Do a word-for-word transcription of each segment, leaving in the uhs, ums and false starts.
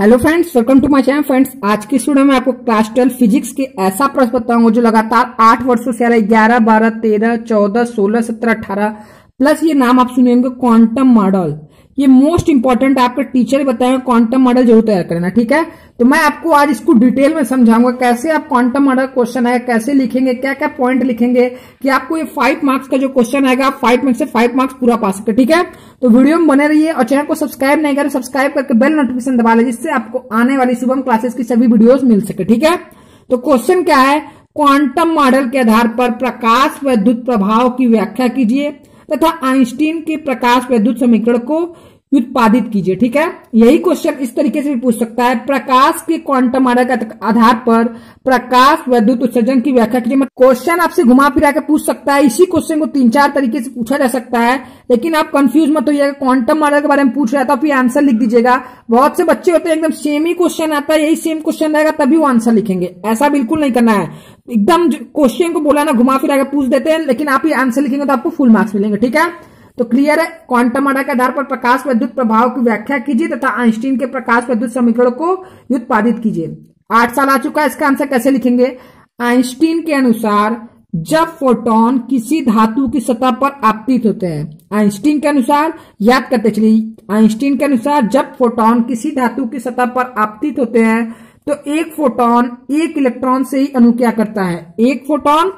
Hello friends, welcome to my channel. Friends, आज की studio में आपको क्लास ट्वेल्व फिजिक्स के ऐसा प्रश्न बताऊंगा जो लगातार आठ वर्षों से आ रहा है। ग्यारह, बारह, तेरह, चौदह, सोलह, सत्रह, अठारह प्लस ये नाम आप सुनेंगे क्वांटम मॉडल। ये मोस्ट इंपॉर्टेंट आपके टीचर बताएंगे। क्वांटम मॉडल जरूर तैयार करना, ठीक है। तो मैं आपको आज इसको डिटेल में समझाऊंगा कैसे आप क्वांटम मॉडल क्वेश्चन आएगा कैसे लिखेंगे, क्या क्या पॉइंट लिखेंगे कि आपको ये फाइव मार्क्स का जो क्वेश्चन आएगा आप फाइव मार्क्स से फाइव मार्क्स पूरा पा सकते, ठीक है। तो वीडियो में बने रहिए और चैनल को सब्सक्राइब नहीं करें सब्सक्राइब करके बेल नोटिफिकेशन दबा लें जिससे आपको आने वाली शुभम क्लासेस की सभी वीडियोज मिल सके, ठीक है। तो क्वेश्चन क्या है, क्वांटम मॉडल के आधार पर प्रकाश वैद्युत प्रभाव की व्याख्या कीजिए तथा आइंस्टीन के प्रकाश वैद्युत समीकरण को उत्पादित कीजिए, ठीक है। यही क्वेश्चन इस तरीके से भी पूछ सकता है, प्रकाश के क्वांटम मॉडल के आधार पर प्रकाश वैद्युत उत्सर्जन की व्याख्या कीजिए। क्वेश्चन आपसे घुमा फिरा के पूछ सकता है। इसी क्वेश्चन को तीन चार तरीके से पूछा जा सकता है, लेकिन आप कंफ्यूज मत होइएगा। क्वांटम मॉडल के बारे में पूछ रहा था फिर आंसर लिख दीजिएगा। बहुत से बच्चे होते हैं एकदम सेम ही क्वेश्चन आता है, यही सेम क्वेश्चन रहेगा तभी वो आंसर लिखेंगे। ऐसा बिल्कुल नहीं करना है। एकदम क्वेश्चन को बोला ना घुमा फिरा के पूछ देते हैं, लेकिन आप ये आंसर लिखेंगे तो आपको फुल मार्क्स मिलेंगे, ठीक है। तो क्लियर है, क्वांटम मॉडल के आधार पर प्रकाश वैद्युत प्रभाव की व्याख्या कीजिए तथा आइंस्टीन के प्रकाश वैद्युत समीकरण को उत्पादित कीजिए। आठ साल आ चुका है, इसका आंसर कैसे लिखेंगे। आइंस्टीन के अनुसार जब फोटॉन किसी धातु की सतह पर आपतित होते हैं, आइंस्टीन के अनुसार याद करते चलिए, आइंस्टीन के अनुसार जब फोटॉन किसी धातु की सतह पर आपतित होते हैं तो एक फोटॉन एक इलेक्ट्रॉन से ही अनुक्रिया करता है, एक फोटॉन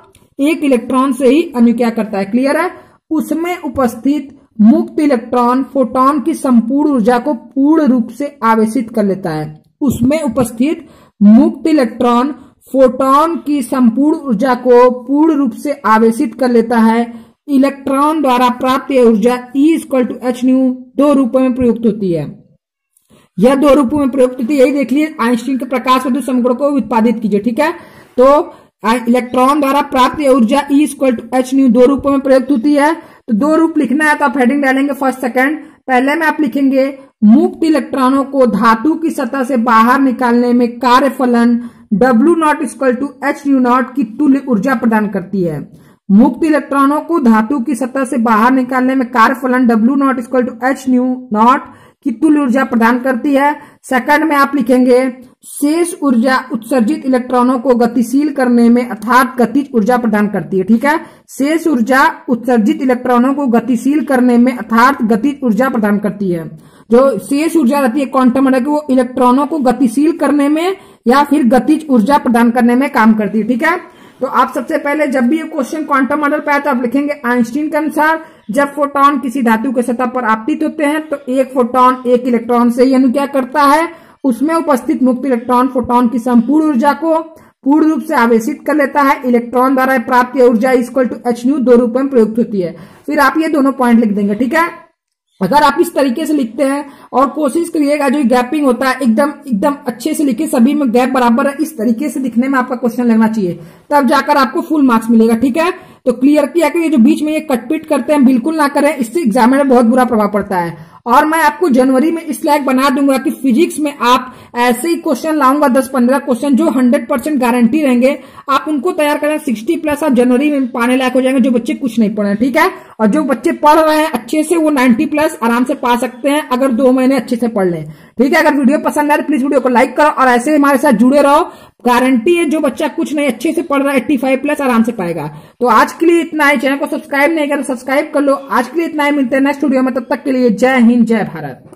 एक इलेक्ट्रॉन से ही अनुक्रिया करता है। क्लियर है, उसमें उपस्थित मुक्त इलेक्ट्रॉन फोटॉन की संपूर्ण ऊर्जा को पूर्ण रूप से आवेशित कर लेता है। उसमें उपस्थित मुक्त इलेक्ट्रॉन फोटॉन की संपूर्ण ऊर्जा को पूर्ण रूप से आवेशित कर लेता है। इलेक्ट्रॉन द्वारा प्राप्त यह ऊर्जा E equal to H nu दो रूपों में प्रयुक्त होती है, यह दो रूपों में प्रयुक्त होती है। यही देख लिए, आइंस्टीन के प्रकाश वैद्युत समीकरण को उत्पादित कीजिए, ठीक है। तो इलेक्ट्रॉन द्वारा प्राप्त ऊर्जा E equal to H nu दो रूपों में प्रयुक्त होती है। तो दो रूप लिखना है तो आप हेडिंग डालेंगे फर्स्ट सेकंड। पहले में आप लिखेंगे मुक्त इलेक्ट्रॉनों को धातु की सतह से बाहर निकालने में कार्य फलन W naught equal to H nu naught की तुल्य ऊर्जा प्रदान करती है। मुक्त इलेक्ट्रॉनों को धातु की सतह से बाहर निकालने में कार्य फलन W naught equal to H nu naught की तुल्य ऊर्जा प्रदान करती है। सेकंड में आप लिखेंगे शेष ऊर्जा उत्सर्जित इलेक्ट्रॉनों को गतिशील करने में अर्थात गतिज ऊर्जा प्रदान करती है, ठीक है। शेष ऊर्जा उत्सर्जित इलेक्ट्रॉनों को गतिशील करने में अर्थात गतिज ऊर्जा प्रदान करती है। जो शेष ऊर्जा रहती है क्वांटम मॉडल की वो इलेक्ट्रॉनों को गतिशील करने में या फिर गतिज ऊर्जा प्रदान करने में काम करती है, ठीक है। तो आप सबसे पहले जब भी ये क्वेश्चन क्वांटम मॉडल पे आए तो आप लिखेंगे आइंस्टीन के अनुसार जब फोटॉन किसी धातु के सतह पर आपतित होते हैं तो एक फोटॉन एक इलेक्ट्रॉन से ही अनुक्रिया करता है। उसमें उपस्थित मुक्त इलेक्ट्रॉन फोटॉन की संपूर्ण ऊर्जा को पूर्ण रूप से आवेशित कर लेता है। इलेक्ट्रॉन द्वारा प्राप्त ऊर्जा इक्वल टू एच न्यू दो रूप में प्रयुक्त होती है। फिर आप ये दोनों पॉइंट लिख देंगे, ठीक है। अगर आप इस तरीके से लिखते हैं और कोशिश करिएगा जो गैपिंग होता है एकदम एकदम अच्छे से लिखे, सभी में गैप बराबर है, इस तरीके से दिखने में आपका क्वेश्चन लगना चाहिए, तब जाकर आपको फुल मार्क्स मिलेगा, ठीक है। तो क्लियर किया कि ये जो बीच में ये कटपिट करते हैं बिल्कुल ना करें, इससे एग्जाम में बहुत बुरा प्रभाव पड़ता है। और मैं आपको जनवरी में इस लायक बना दूंगा कि फिजिक्स में आप ऐसे ही क्वेश्चन लाऊंगा, दस पंद्रह क्वेश्चन जो सौ परसेंट गारंटी रहेंगे, आप उनको तैयार करें। साठ प्लस आप जनवरी में पाने लायक हो जाएंगे, जो बच्चे कुछ नहीं पढ़े, ठीक है। और जो बच्चे पढ़ रहे हैं अच्छे से वो नब्बे प्लस आराम से पा सकते हैं अगर दो महीने अच्छे से पढ़ लें, ठीक है। अगर वीडियो पसंद आए तो प्लीज वीडियो को लाइक करो और ऐसे हमारे साथ जुड़े रहो। गारंटी है जो बच्चा कुछ नहीं अच्छे से पढ़ रहा है पचासी प्लस आराम से पाएगा। तो आज के लिए इतना ही, चैनल को सब्सक्राइब नहीं करो सब्सक्राइब कर लो। आज के लिए इतना ही, मिलते हैं नेक्स्ट वीडियो में, तब तक के लिए जय हिंद, जय भारत।